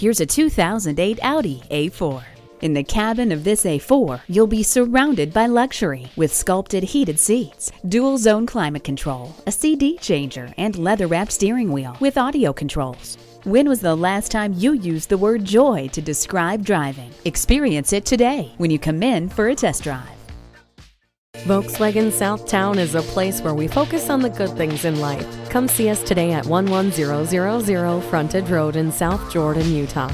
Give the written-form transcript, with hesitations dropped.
Here's a 2008 Audi A4. In the cabin of this A4, you'll be surrounded by luxury with sculpted heated seats, dual-zone climate control, a CD changer, and leather-wrapped steering wheel with audio controls. When was the last time you used the word joy to describe driving? Experience it today when you come in for a test drive. Volkswagen South Town is a place where we focus on the good things in life. Come see us today at 11000 Frontage Road in South Jordan, Utah.